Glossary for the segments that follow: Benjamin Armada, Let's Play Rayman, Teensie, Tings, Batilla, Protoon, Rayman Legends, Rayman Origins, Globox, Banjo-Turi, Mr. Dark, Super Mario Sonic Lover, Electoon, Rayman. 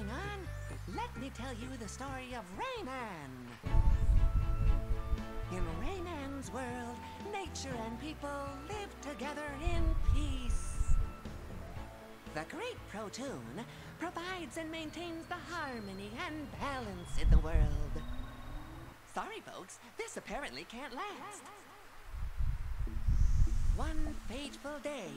going on? Let me tell you the story of Rayman. In Rayman's world, nature and people live together in peace. The great Protoon provides and maintains the harmony and balance in the world. Sorry, folks, this apparently can't last. One fateful day,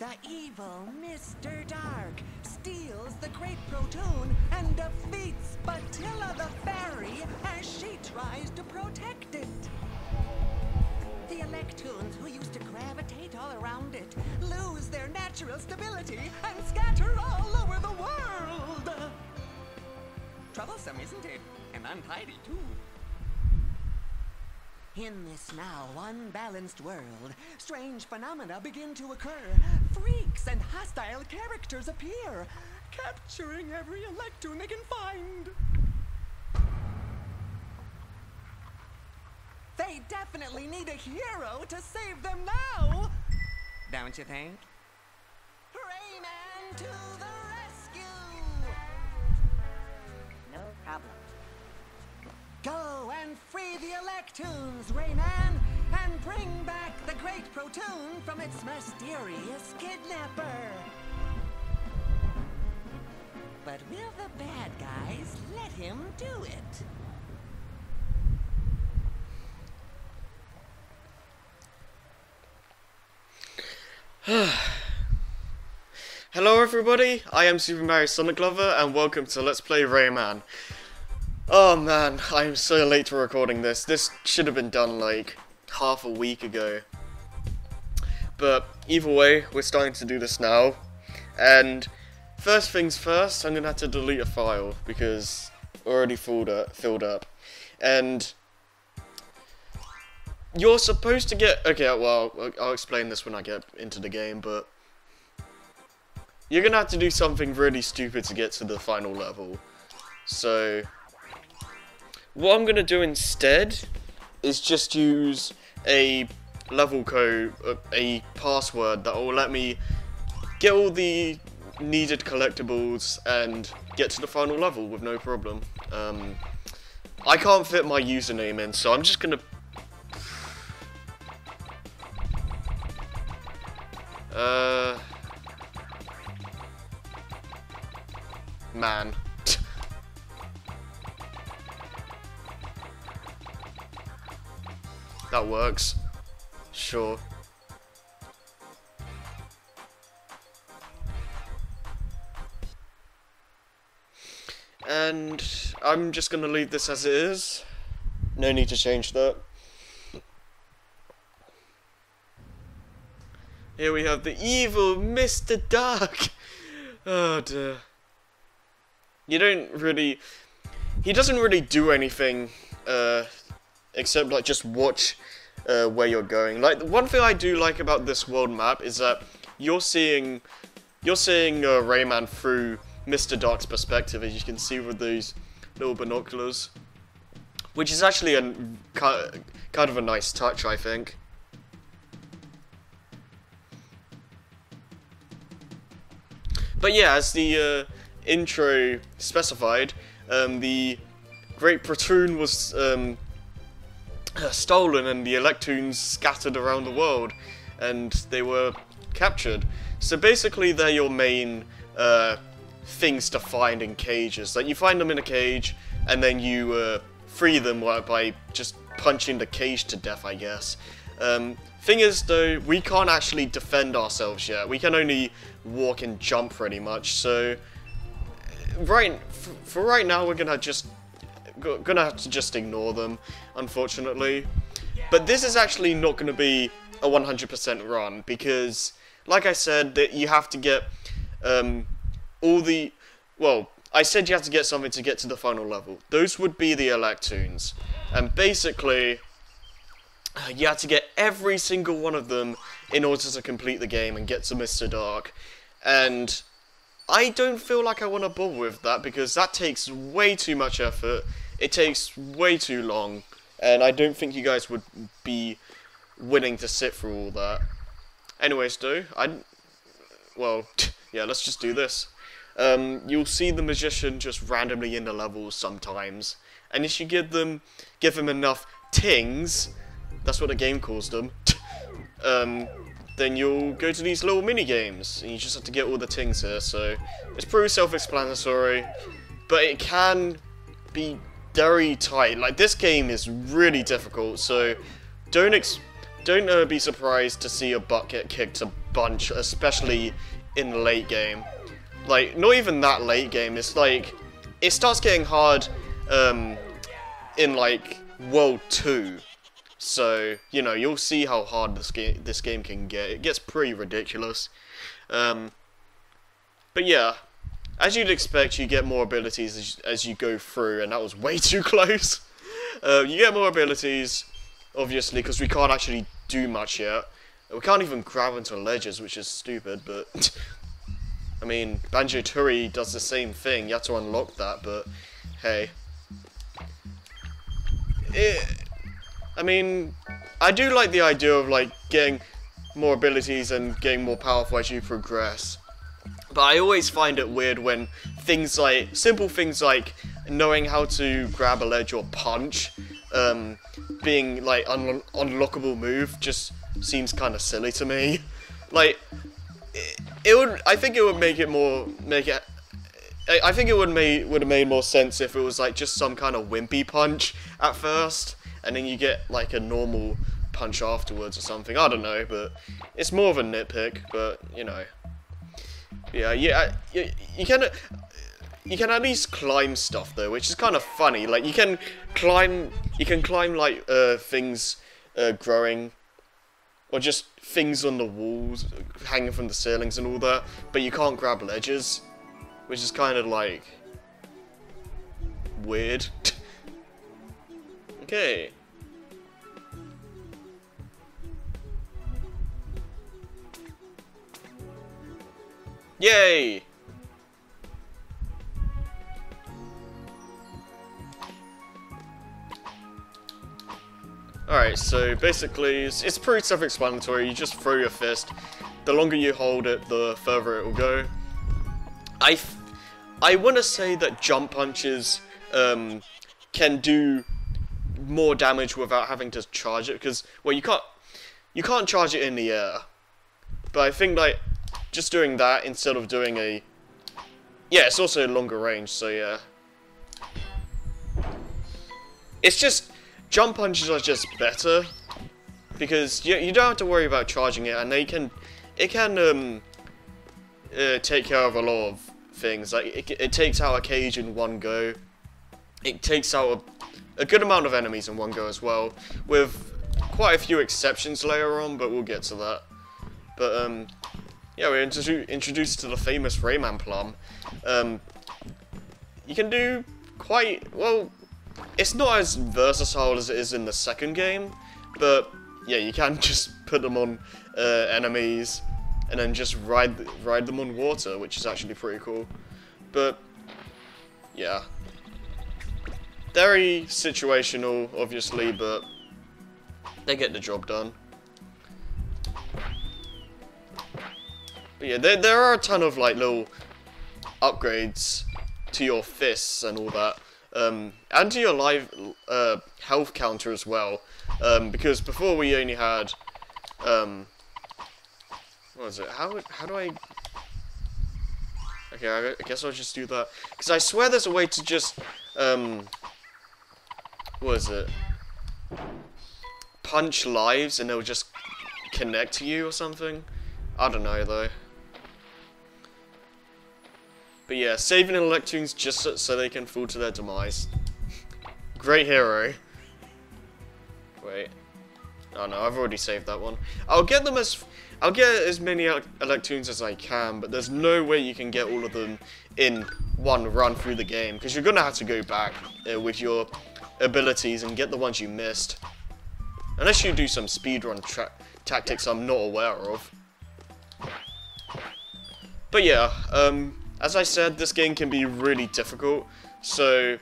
the evil Mr. Dark steals the great Protoon and defeats Batilla the fairy as she tries to protect it. The Electoons, who used to gravitate all around it, lose their natural stability and scatter all over the world. Troublesome, isn't it? And untidy, too. In this now unbalanced world, strange phenomena begin to occur. Freaks and hostile characters appear, capturing every Electoon they can find. They definitely need a hero to save them now! Don't you think? Rayman to the rescue! No problem. Go and free the Electoons, Rayman, and bring back the great Protoon from its mysterious kidnapper. But will the bad guys let him do it? Hello everybody, I am Super Mario Sonic Lover and welcome to Let's Play Rayman. Oh man, I am so late to recording this. This should have been done like half a week ago. But either way, we're starting to do this now. And first things first, I'm gonna have to delete a file because already filled up. And you're supposed to get, okay, well, I'll explain this when I get into the game, but you're gonna have to do something really stupid to get to the final level. So what I'm going to do instead is just use a level code, a password that will let me get all the needed collectibles and get to the final level with no problem. I can't fit my username in, so I'm just going to... Man. That works. Sure. And I'm just gonna leave this as it is. No need to change that. Here we have the evil Mr. Dark. Oh dear. He doesn't really do anything, except like just watch where you're going. Like the one thing I do like about this world map is that you're seeing Rayman through Mr. Dark's perspective, as you can see with these little binoculars, which is actually a kind of a nice touch, I think. But yeah, as the intro specified, the Great Protoon was stolen and the Electoons scattered around the world and they were captured. So basically they're your main things to find in cages. Like you find them in a cage and then you free them by just punching the cage to death, I guess. Thing is though, we can't actually defend ourselves yet. We can only walk and jump pretty much, so for right now we're gonna have to just ignore them, unfortunately. But this is actually not gonna be a 100% run because, like I said, that you have to get I said you have to get something to get to the final level. Those would be the Electoons, and basically you have to get every single one of them in order to complete the game and get to Mr. Dark. And I don't feel like I want to bother with that because that takes way too much effort, it takes way too long, and I don't think you guys would be willing to sit through all that. Anyways, though, yeah, let's just do this. You'll see the magician just randomly in the levels sometimes, and if you give them enough tings, that's what the game calls them, then you'll go to these little mini games, and you just have to get all the tings here. So it's pretty self-explanatory, but it can be very tight. Like, this game is really difficult, so don't be surprised to see your butt get kicked a bunch, especially in the late game. Like, not even that late game, it's like, it starts getting hard in like World 2. So, you know, you'll see how hard this game can get. It gets pretty ridiculous. But yeah, as you'd expect, you get more abilities as you go through, and that was way too close. You get more abilities, obviously, because we can't actually do much yet. We can't even grab onto ledges, which is stupid, but... I mean, Banjo-Turi does the same thing. You have to unlock that, but hey. I mean, I do like the idea of, like, getting more abilities and getting more powerful as you progress. But I always find it weird when things like, simple things like knowing how to grab a ledge or punch, being, like, unlockable move just seems kind of silly to me. Like... I think it would have made more sense if it was like just some kind of wimpy punch at first, and then you get like a normal punch afterwards or something. I don't know, but it's more of a nitpick. But you know, yeah, you can at least climb stuff though, which is kind of funny. Like you can climb like things growing. Or just things on the walls, hanging from the ceilings and all that, but you can't grab ledges, which is kind of like... weird. Okay. Yay! Alright, so basically, it's pretty self-explanatory. You just throw your fist. The longer you hold it, the further it will go. I want to say that jump punches can do more damage without having to charge it, because, well, you can't charge it in the air. But I think, like, just doing that instead of doing a... yeah, it's also longer range, so yeah. It's just... jump punches are just better because you don't have to worry about charging it, and it can take care of a lot of things. Like it takes out a cage in one go. It takes out a good amount of enemies in one go as well, with quite a few exceptions later on, but we'll get to that. But yeah, we're introduced to the famous Rayman plum. You can do quite well. It's not as versatile as it is in the second game, but yeah, you can just put them on enemies and then just ride them on water, which is actually pretty cool. But yeah, very situational, obviously, but they get the job done. But yeah, there are a ton of like little upgrades to your fists and all that. And to your live health counter as well, because before we only had, what was it? How do I? Okay, I guess I'll just do that, because I swear there's a way to just what is it? Punch lives and they'll just connect to you or something. I don't know though. But yeah, saving Electoons just so they can fall to their demise. Great hero. Wait. Oh no, I've already saved that one. I'll get as many Electoons as I can, but there's no way you can get all of them in one run through the game, because you're gonna have to go back with your abilities and get the ones you missed. Unless you do some speedrun tactics I'm not aware of. But yeah, as I said, this game can be really difficult, so...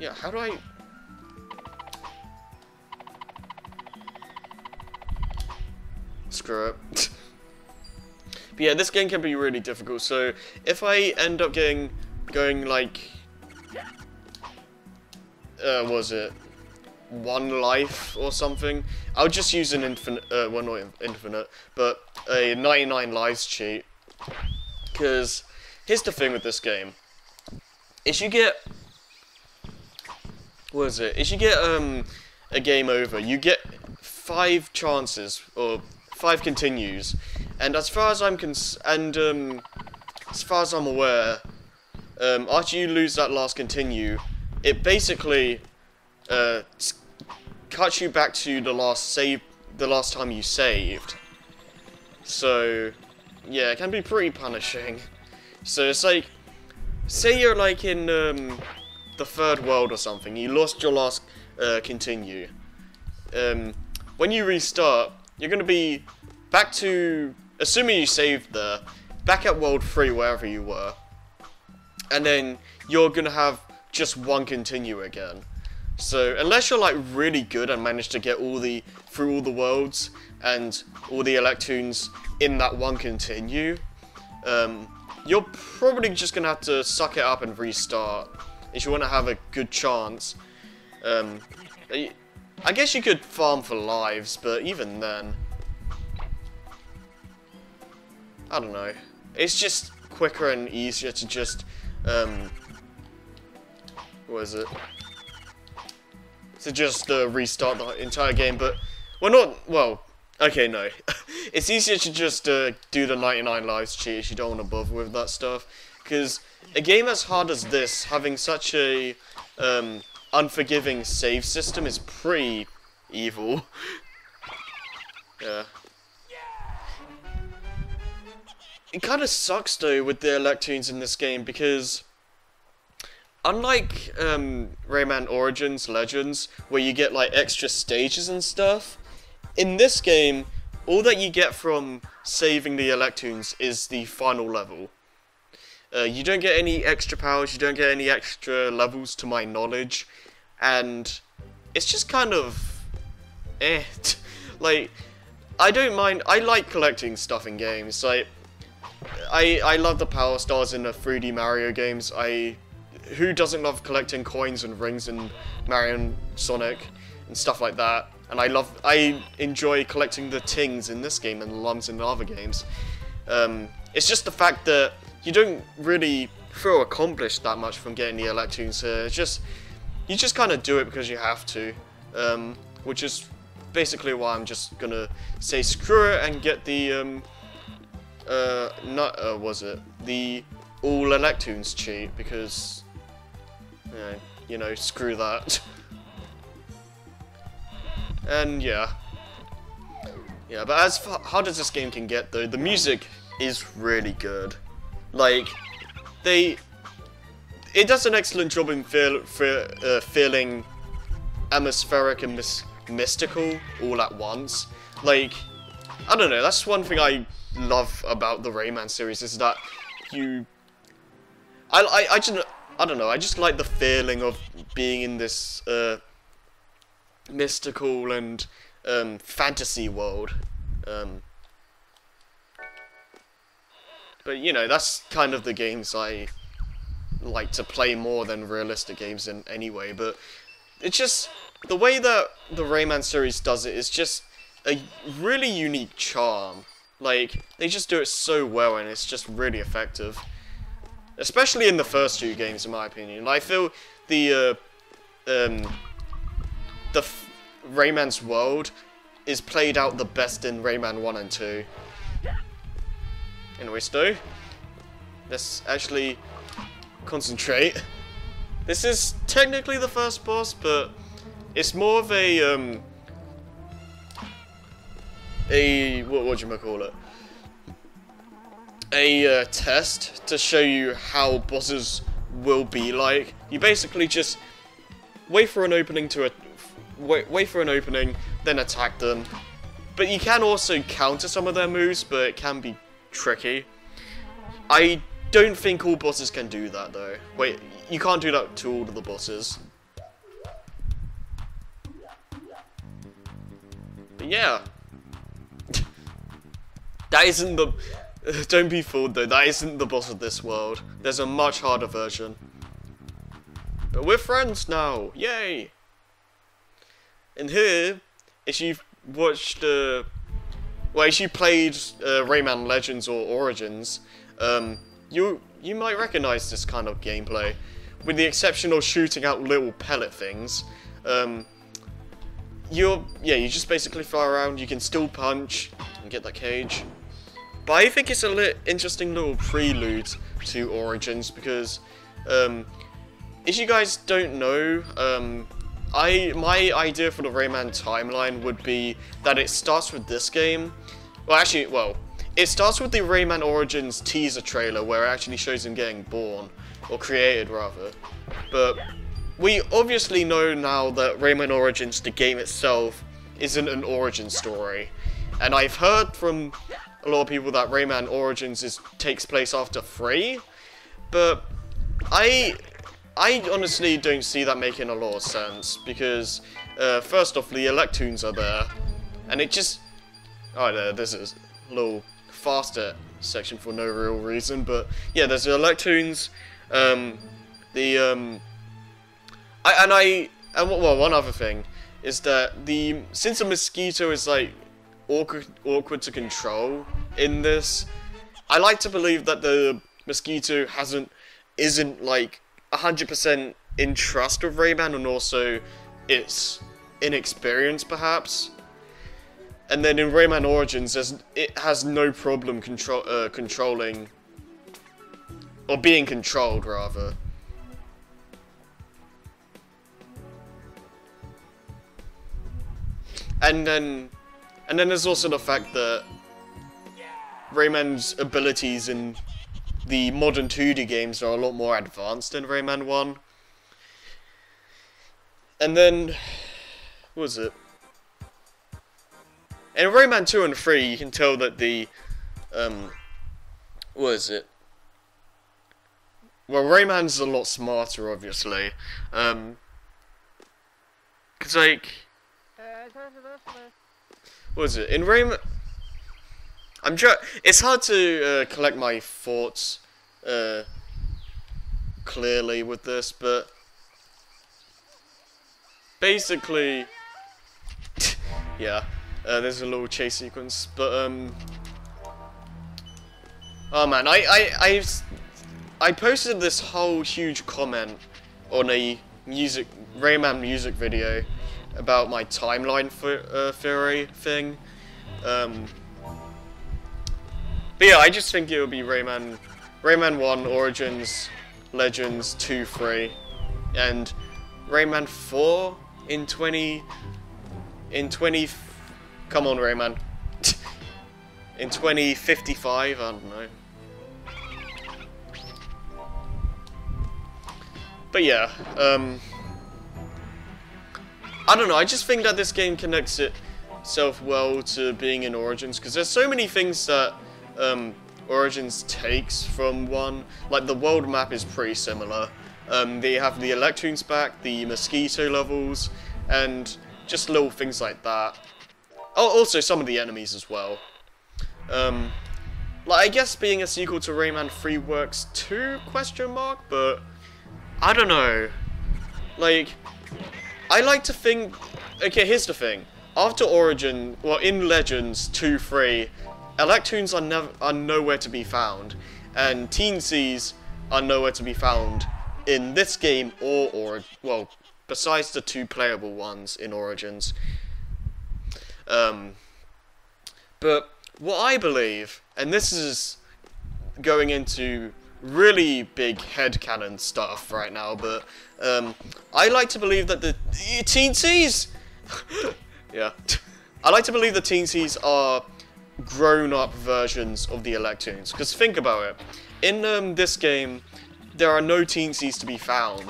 yeah, how do I... screw it. But yeah, this game can be really difficult, so if I end up going like, what was it, one life or something, I'll just use an infinite, well not infinite, but a 99 lives cheat, because here's the thing with this game, is you get, what is it, if you get a game over, you get 5 chances, or 5 continues, and as far as I'm aware, after you lose that last continue, it basically cuts you back to the last time you saved. So yeah, it can be pretty punishing. So it's like, say you're like in the third world or something, you lost your last continue. When you restart, you're gonna be back to, assuming you saved there, back at world 3 wherever you were, and then you're gonna have just one continue again. So unless you're like really good and manage to get through all the worlds and all the Electoons in that one continue, you're probably just gonna have to suck it up and restart if you want to have a good chance. I guess you could farm for lives, but even then, I don't know. It's just quicker and easier to just, what is it? To just restart the entire game, but, well, not, well, okay, no. It's easier to just do the 99 lives cheat if you don't want to bother with that stuff, because a game as hard as this, having such a, unforgiving save system is pretty evil. Yeah. It kind of sucks though with the Electoons in this game, because unlike Rayman Origins, Legends, where you get like extra stages and stuff, in this game, all that you get from saving the Electoons is the final level. You don't get any extra powers, you don't get any extra levels to my knowledge, and it's just kind of eh. Like, I don't mind, I like collecting stuff in games, like, I love the power stars in the 3D Mario games, who doesn't love collecting coins and rings in Mario and Sonic and stuff like that, and I enjoy collecting the tings in this game and the lumps in the other games. It's just the fact that you don't really feel accomplished that much from getting the Electoons here. It's just, you just kind of do it because you have to, which is basically why I'm just gonna say screw it and get the the all Electoons cheat, because you know, screw that. And yeah. But as hard as this game can get, though, the music is really good. Like, it does an excellent job in feeling atmospheric and mystical all at once. Like, I don't know, that's one thing I love about the Rayman series, is that I don't know, I just like the feeling of being in this mystical and fantasy world. But, you know, that's kind of the games I like to play more than realistic games in anyway. But it's just, the way that the Rayman series does it is just a really unique charm. Like, they just do it so well, and it's just really effective. Especially in the first two games, in my opinion. I feel the Rayman's world is played out the best in Rayman 1 and 2. Anyways, though, let's actually concentrate. This is technically the first boss, but it's more of a test to show you how bosses will be like. You basically just wait for an opening then attack them. But you can also counter some of their moves, but it can be tricky. I don't think all bosses can do that, though. Wait, you can't do that to all of the bosses. But yeah. That isn't the Don't be fooled though, that isn't the boss of this world. There's a much harder version. But we're friends now, yay! And here, if you've watched, well, if you played Rayman Legends or Origins, you might recognize this kind of gameplay, with the exception of shooting out little pellet things. You just basically fly around. You can still punch and get that cage. But I think it's a interesting little prelude to Origins because, if you guys don't know, my idea for the Rayman timeline would be that it starts with this game. It starts with the Rayman Origins teaser trailer where it actually shows him getting born, or created rather. But we obviously know now that Rayman Origins, the game itself, isn't an origin story. And I've heard from a lot of people that Rayman Origins takes place after 3, but I honestly don't see that making a lot of sense because, first off, the Electoons are there, and it just... Oh, there, this is a little faster section for no real reason, but yeah, there's the Electoons, well, one other thing is that since a mosquito is like awkward to control in this, I like to believe that the mosquito isn't like 100% in trust with Rayman, and also its inexperience perhaps. And then in Rayman Origins, it has no problem controlling, or being controlled rather. And then there's also the fact that Rayman's abilities in the modern 2D games are a lot more advanced than Rayman 1. And then, what was it? In Rayman 2 and 3, you can tell that the, well, Rayman's a lot smarter, obviously, cause like, in Rayman, it's hard to, collect my thoughts, clearly with this, but basically, yeah. There's a little chase sequence, but, oh man, I posted this whole huge comment on a Rayman music video about my timeline theory thing, but yeah, I just think it would be Rayman 1, Origins, Legends, 2, 3, and Rayman 4 come on, Rayman. In 2055, I don't know. But yeah, I don't know, I just think that this game connects itself well to being in Origins, because there's so many things that Origins takes from 1. Like, the world map is pretty similar. They have the Electoons back, the mosquito levels, and just little things like that. Oh, also some of the enemies as well. I guess being a sequel to Rayman 3 works too, ? But I don't know. Like, I like to think. Okay, here's the thing. After Origin, well, in Legends 2, 3, Electoons are nowhere to be found, and Teensies are nowhere to be found in this game or well, besides the 2 playable ones in Origins. But what I believe, and this is going into really big headcanon stuff right now, but I like to believe that the Teensies, I like to believe the Teensies are grown-up versions of the Electoons. Because think about it, in this game, there are no Teensies to be found,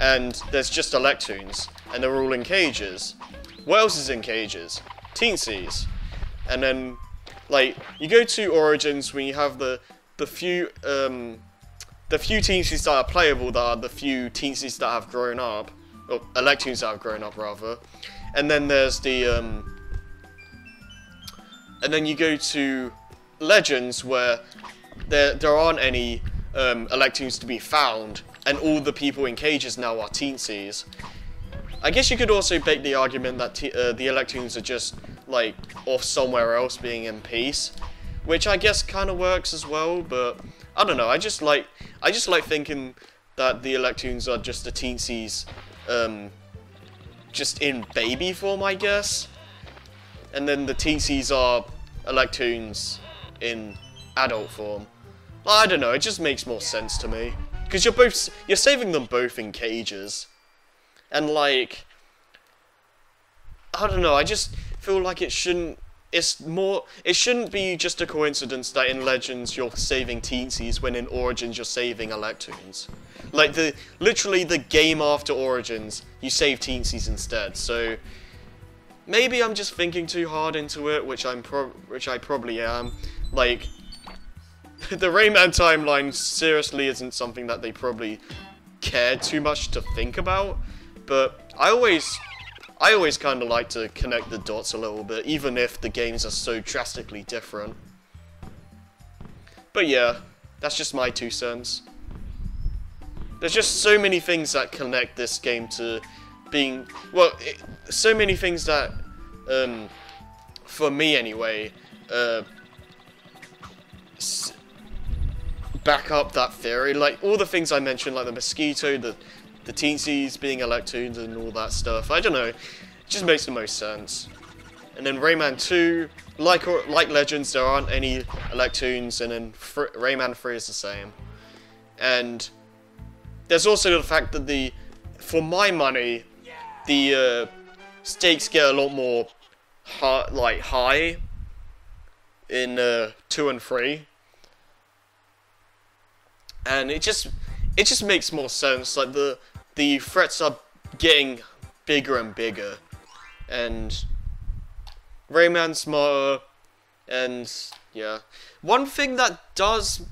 and there's just Electoons, and they're all in cages. What else is in cages? Teensies. And then, like, you go to Origins when you have the few Teensies that are playable that are the few Teensies that have grown up, or Electoons that have grown up rather. And then there's the and then you go to Legends where there aren't any Electoons to be found, and all the people in cages now are Teensies. I guess you could also make the argument that the Electoons are just, like, off somewhere else being in peace, which I guess kind of works as well, but I don't know, I just like thinking that the Electoons are just the Teensies, just in baby form, I guess. And then the Teensies are Electoons in adult form. I don't know, it just makes more sense to me. Because you're saving them both in cages. And like, I don't know, I just feel like it shouldn't be just a coincidence that in Legends you're saving Teensies when in Origins you're saving Electoons. Like, literally the game after Origins, you save Teensies instead, so maybe I'm just thinking too hard into it, which I probably am. Like, the Rayman timeline seriously isn't something that they probably care too much to think about, but I always kind of like to connect the dots a little bit, even if the games are so drastically different. But yeah, that's just my 2 cents. There's just so many things that connect this game to being, well, so many things that, for me anyway, back up that theory. Like, all the things I mentioned, like the mosquito, the Teensies being Electoons and all that stuff. I don't know, it just makes the most sense. And then Rayman 2, like Legends, there aren't any Electoons, and then Rayman 3 is the same. And there's also the fact that for my money, the stakes get a lot more high in 2 and 3. And it just makes more sense, like the threats are getting bigger and bigger, and Rayman's smarter, and yeah. One thing that does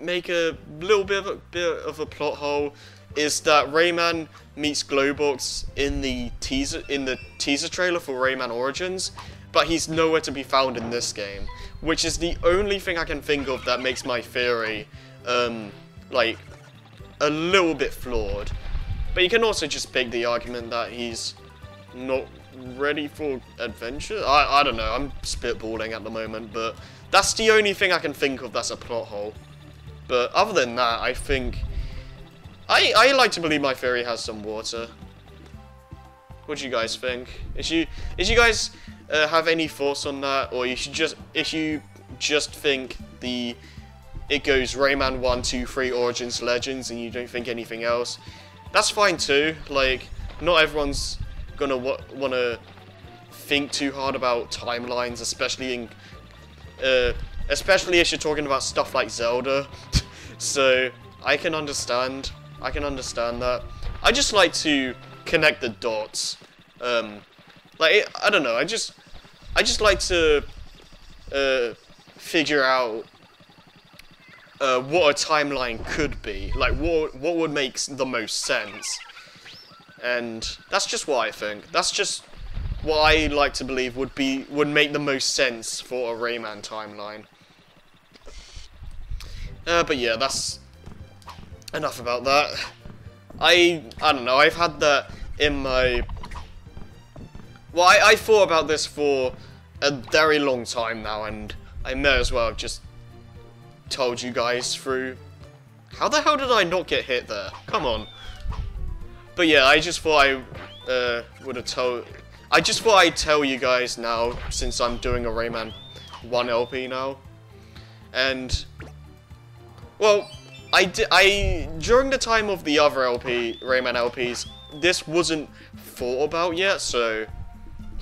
make a little bit of a plot hole is that Rayman meets Globox in the teaser trailer for Rayman Origins, but he's nowhere to be found in this game, which is the only thing I can think of that makes my theory like a little bit flawed. But you can also just make the argument that he's not ready for adventure. I don't know, I'm spitballing at the moment, but that's the only thing I can think of that's a plot hole. But other than that, I think I like to believe my theory has some water. What do you guys think? If you guys have any thoughts on that, or if you just think it goes Rayman 1, 2, 3, Origins, Legends, and you don't think anything else, that's fine too. Like, not everyone's gonna wanna think too hard about timelines, especially if you're talking about stuff like Zelda. So I can understand that. I just like to connect the dots. Like, I don't know, I just like to figure out what a timeline could be, like what would make the most sense. And that's just what I think. That's just what I like to believe would make the most sense for a Rayman timeline. But yeah, that's enough about that. I don't know, I've had that in my... Well, I thought about this for a very long time now, and I may as well have just told you guys through. How the hell did I not get hit there? Come on. But yeah, I just thought I'd tell you guys now, since I'm doing a Rayman 1 LP now. And well, during the time of the other Rayman LPs, this wasn't thought about yet, so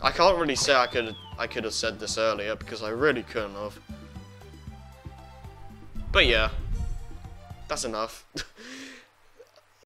I can't really say I could have said this earlier, because I really couldn't have. But yeah, that's enough.